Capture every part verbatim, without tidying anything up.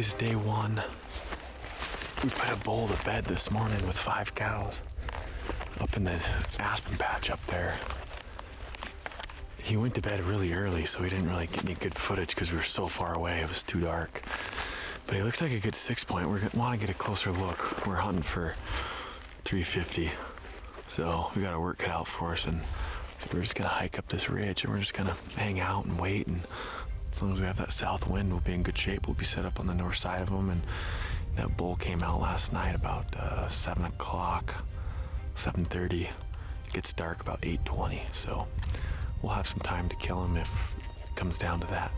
is day one. We put a bull to bed this morning with five cows up in the aspen patch up there. He went to bed really early, so we didn't really get any good footage because we were so far away, it was too dark. But he looks like a good six point. We're gonna wanna get a closer look. We're hunting for three fifty. So we got our work cut out for us, and we're just gonna hike up this ridge and we're just gonna hang out and wait. And as long as we have that south wind, we'll be in good shape. We'll be set up on the north side of them. And that bull came out last night about uh, seven o'clock, seven thirty. It gets dark about eight twenty. So we'll have some time to kill him if it comes down to that.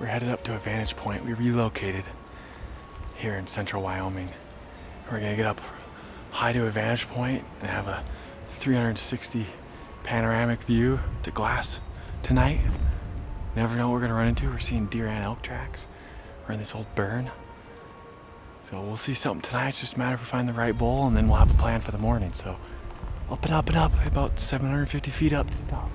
We're headed up to a vantage point. We relocated here in central Wyoming. We're gonna get up high to a vantage point and have a three sixty panoramic view to glass tonight. Never know what we're gonna run into. We're seeing deer and elk tracks. We're in this old burn. So we'll see something tonight. It's just a matter of finding the right bull, and then we'll have a plan for the morning. So up and up and up, about seven hundred fifty feet up to the top.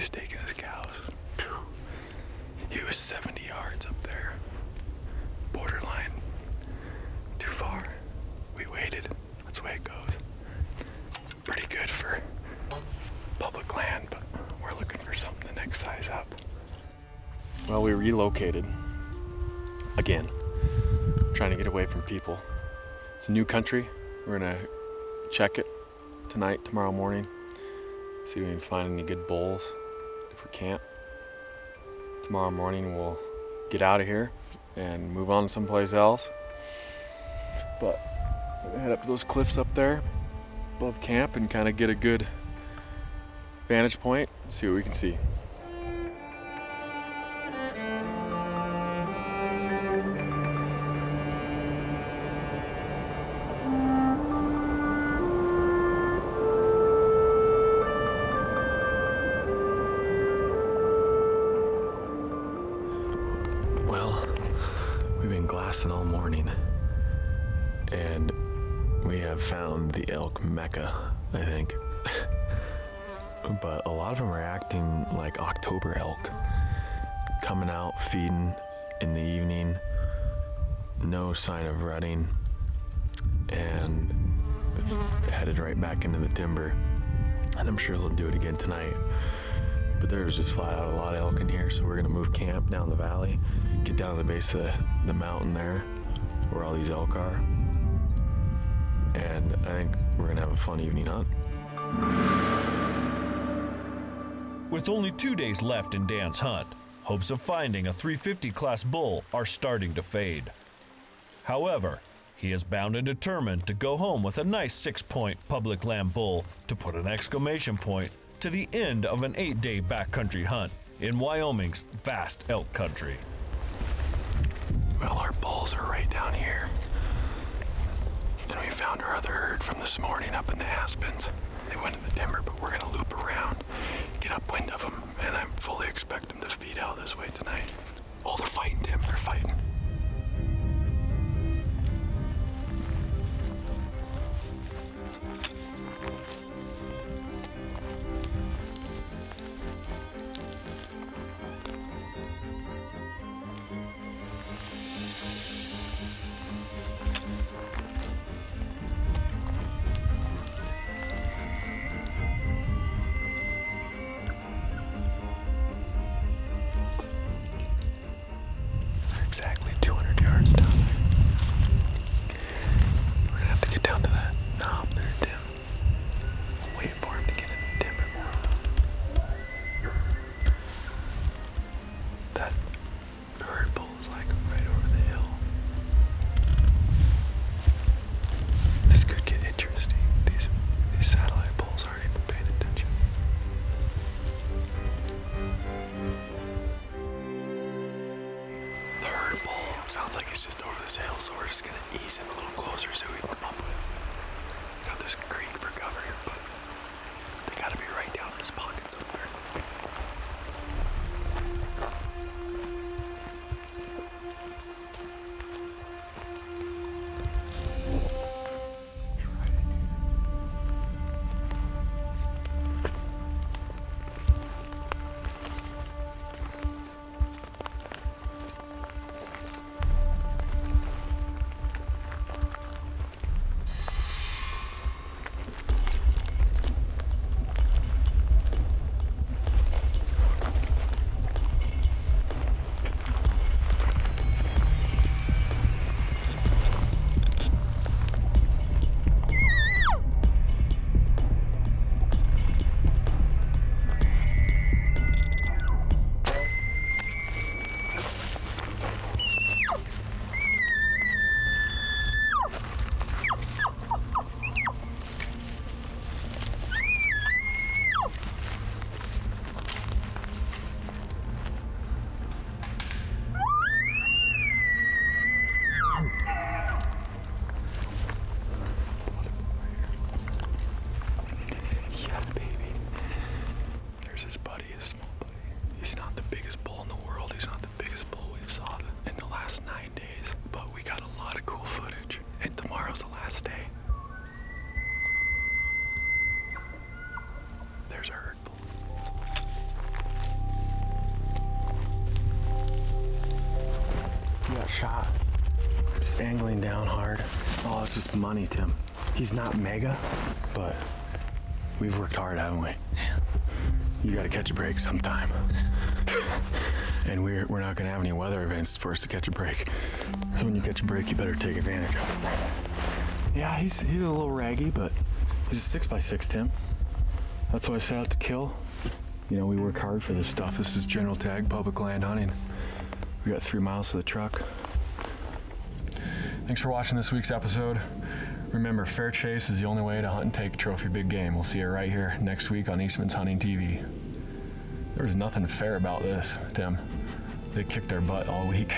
He's taking his cows. He was seventy yards up there. Borderline. Too far. We waited. That's the way it goes. Pretty good for public land, but we're looking for something the next size up. Well, we relocated. Again. Trying to get away from people. It's a new country. We're gonna check it tonight, tomorrow morning. See if we can find any good bulls. If we can't, tomorrow morning we'll get out of here and move on someplace else. But we're gonna head up to those cliffs up there above camp and kind of get a good vantage point, see what we can see. All morning, and we have found the elk mecca, I think. But a lot of them are acting like October elk, coming out feeding in the evening, no sign of rutting, and headed right back into the timber. And I'm sure they'll do it again tonight. But there's just flat out a lot of elk in here, so we're gonna move camp down the valley, get down to the base of the, the mountain there, where all these elk are. And I think we're gonna have a fun evening hunt. With only two days left in Dan's hunt, hopes of finding a three fifty class bull are starting to fade. However, he is bound and determined to go home with a nice six-point public land bull to put an exclamation point to the end of an eight-day backcountry hunt in Wyoming's vast elk country. Well, our bulls are right down here. And we found our other herd from this morning up in the aspens. They went in the timber, but we're gonna loop around, get upwind of them, and I fully expect them to feed out this way tonight. Oh, they're fighting, Tim, they're fighting. Sounds like he's just over this hill, so we're just gonna ease in a little closer so we can come up with. Got this creek for cover, but they gotta be right down in his pocket somewhere. shot. Just angling down hard. Oh, it's just money, Tim. He's not mega, but we've worked hard, haven't we? You gotta catch a break sometime. And we're, we're not gonna have any weather events for us to catch a break. So when you catch a break, you better take advantage of it. Yeah, he's, he's a little raggy, but he's a six by six, Tim. That's why I set out to kill. You know, we work hard for this stuff. This is general tag public land hunting. We got three miles to the truck. Thanks for watching this week's episode. Remember, fair chase is the only way to hunt and take trophy big game. We'll see you right here next week on Eastman's Hunting T V. There was nothing fair about this, Tim. They kicked their butt all week.